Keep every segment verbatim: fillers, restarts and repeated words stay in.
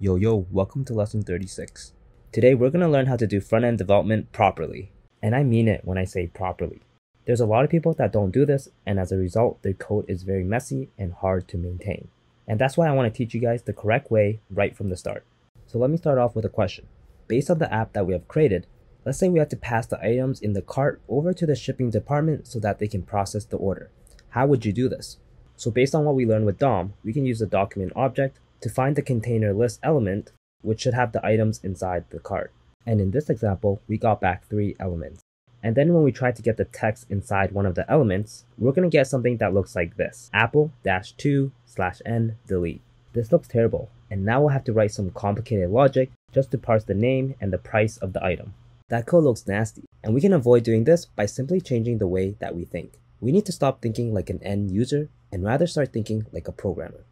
Yo yo, welcome to lesson thirty-six. Today we're going to learn how to do front-end development properly. And I mean it when I say properly. There's a lot of people that don't do this, and as a result their code is very messy and hard to maintain. And that's why I want to teach you guys the correct way right from the start. So let me start off with a question. Based on the app that we have created, let's say we have to pass the items in the cart over to the shipping department so that they can process the order. How would you do this? So based on what we learned with D O M, we can use the document object to find the container list element, which should have the items inside the cart. And in this example, we got back three elements. And then when we try to get the text inside one of the elements, we're going to get something that looks like this: apple dash two slash n delete. This looks terrible, and now we'll have to write some complicated logic just to parse the name and the price of the item. That code looks nasty, and we can avoid doing this by simply changing the way that we think. We need to stop thinking like an end user and rather start thinking like a programmer.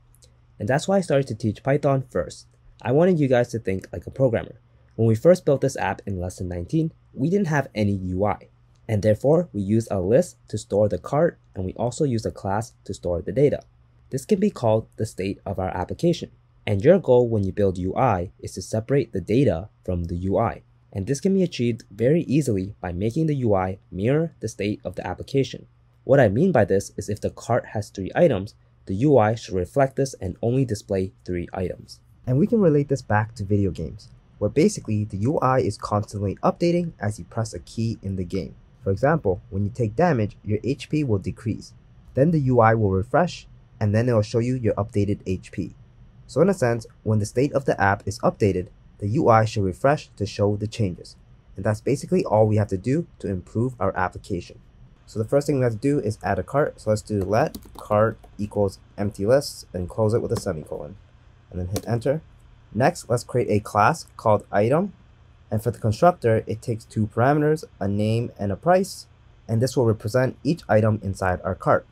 And that's why I started to teach Python first. I wanted you guys to think like a programmer. When we first built this app in lesson nineteen, we didn't have any U I, and therefore we used a list to store the cart, and we also used a class to store the data. This can be called the state of our application. And your goal when you build U I is to separate the data from the U I. And this can be achieved very easily by making the U I mirror the state of the application. What I mean by this is if the cart has three items, the U I should reflect this and only display three items. And we can relate this back to video games, where basically the U I is constantly updating as you press a key in the game. For example, when you take damage, your H P will decrease. Then the U I will refresh, and then it will show you your updated H P. So in a sense, when the state of the app is updated, the U I should refresh to show the changes. And that's basically all we have to do to improve our application. So the first thing we have to do is add a cart. So let's do let cart equals empty list and close it with a semicolon, and then hit enter. Next, let's create a class called item. And for the constructor, it takes two parameters, a name and a price. And this will represent each item inside our cart.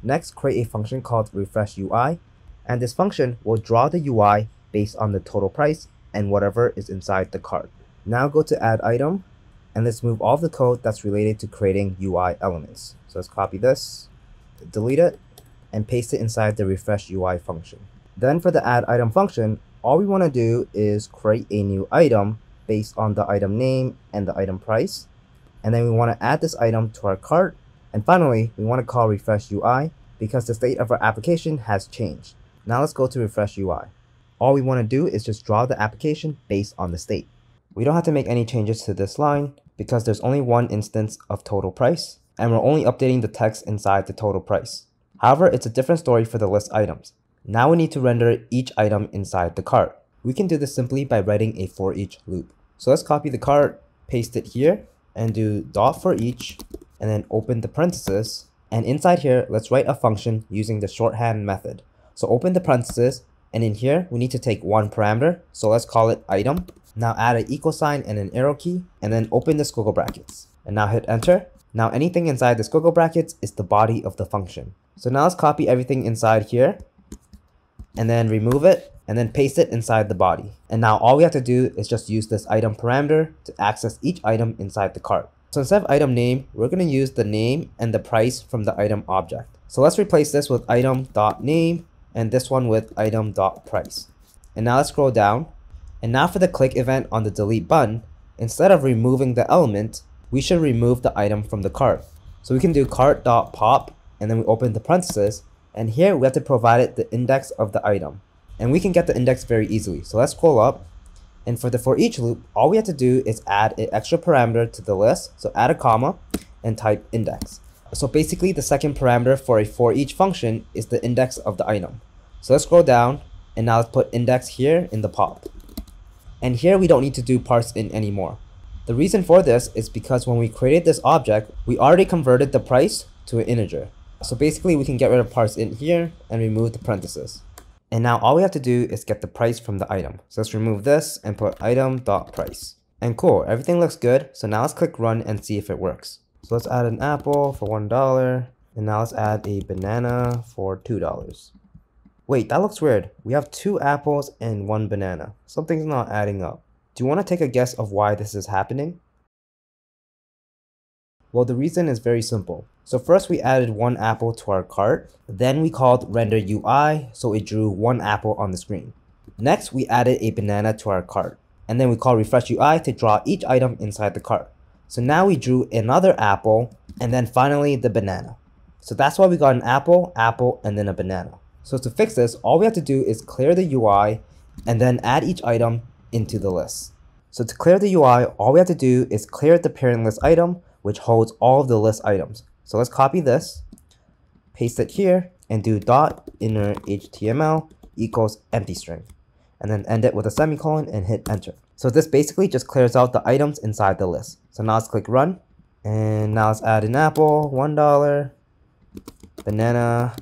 Next, create a function called refresh U I. And this function will draw the U I based on the total price and whatever is inside the cart. Now go to add item. And let's move all the code that's related to creating U I elements. So let's copy this, delete it, and paste it inside the refresh U I function. Then for the add item function, all we want to do is create a new item based on the item name and the item price. And then we want to add this item to our cart. And finally, we want to call refresh U I because the state of our application has changed. Now let's go to refresh U I. All we want to do is just draw the application based on the state. We don't have to make any changes to this line because there's only one instance of total price, and we're only updating the text inside the total price. However, it's a different story for the list items. Now we need to render each item inside the cart. We can do this simply by writing a for each loop. So let's copy the cart, paste it here, and do dot for each, and then open the parentheses. And inside here, let's write a function using the shorthand method. So open the parentheses, and in here, we need to take one parameter. So let's call it item. Now add an equal sign and an arrow key, and then open the squiggle brackets. And now hit enter. Now anything inside the squiggle brackets is the body of the function. So now let's copy everything inside here, and then remove it, and then paste it inside the body. And now all we have to do is just use this item parameter to access each item inside the cart. So instead of item name, we're going to use the name and the price from the item object. So let's replace this with item.name, and this one with item.price. And now let's scroll down. And now for the click event on the delete button, instead of removing the element, we should remove the item from the cart. So we can do cart.pop, and then we open the parentheses, and here we have to provide it the index of the item. And we can get the index very easily. So let's scroll up, and for the for each loop, all we have to do is add an extra parameter to the list. So add a comma and type index. So basically the second parameter for a for each function is the index of the item. So let's scroll down, and now let's put index here in the pop. And here we don't need to do parse in anymore. The reason for this is because when we created this object, we already converted the price to an integer. So basically we can get rid of parse in here and remove the parentheses. And now all we have to do is get the price from the item. So let's remove this and put item.price. And cool, everything looks good. So now let's click run and see if it works. So let's add an apple for one dollar. And now let's add a banana for two dollars. Wait, that looks weird. We have two apples and one banana. Something's not adding up. Do you want to take a guess of why this is happening? Well, the reason is very simple. So first we added one apple to our cart. Then we called render U I, so it drew one apple on the screen. Next, we added a banana to our cart, and then we call refresh U I to draw each item inside the cart. So now we drew another apple, and then finally the banana. So that's why we got an apple, apple, and then a banana. So to fix this, all we have to do is clear the U I, and then add each item into the list. So to clear the U I, all we have to do is clear the parent list item, which holds all of the list items. So let's copy this, paste it here, and do dot inner H T M L equals empty string, and then end it with a semicolon and hit enter. So this basically just clears out the items inside the list. So now let's click run, and now let's add an apple, one dollar, banana,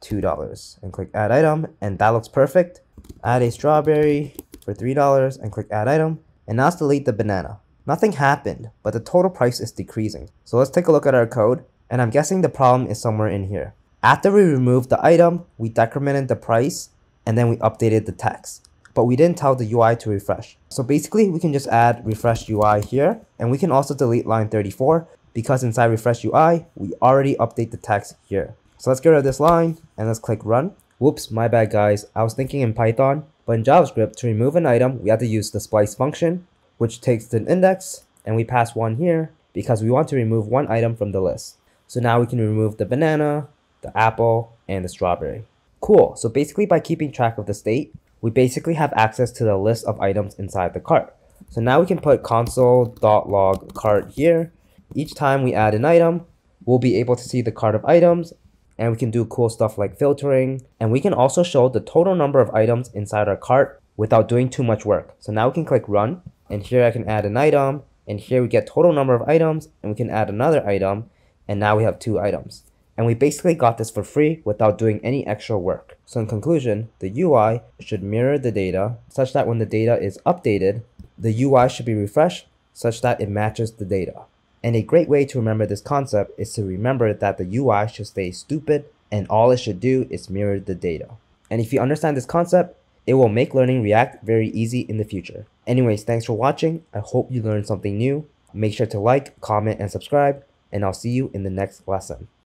two dollars, and click add item, and that looks perfect. Add a strawberry for three dollars and click add item, and now let's delete the banana. Nothing happened, but the total price is decreasing. So let's take a look at our code, and I'm guessing the problem is somewhere in here. After we removed the item, we decremented the price, and then we updated the text, but we didn't tell the U I to refresh. So basically we can just add refresh U I here, and we can also delete line thirty-four because inside refresh U I, we already update the text here. So let's get rid of this line and let's click run. Whoops, my bad guys, I was thinking in Python, but in JavaScript to remove an item, we have to use the splice function, which takes an index, and we pass one here because we want to remove one item from the list. So now we can remove the banana, the apple, and the strawberry. Cool, so basically by keeping track of the state, we basically have access to the list of items inside the cart. So now we can put console.log cart here. Each time we add an item, we'll be able to see the cart of items, and we can do cool stuff like filtering, and we can also show the total number of items inside our cart without doing too much work. So now we can click run, and here I can add an item, and here we get total number of items, and we can add another item, and now we have two items. And we basically got this for free without doing any extra work. So in conclusion, the U I should mirror the data such that when the data is updated, the U I should be refreshed such that it matches the data. And a great way to remember this concept is to remember that the U I should stay stupid and all it should do is mirror the data. And if you understand this concept, it will make learning React very easy in the future. Anyways, thanks for watching. I hope you learned something new. Make sure to like, comment, and subscribe, and I'll see you in the next lesson.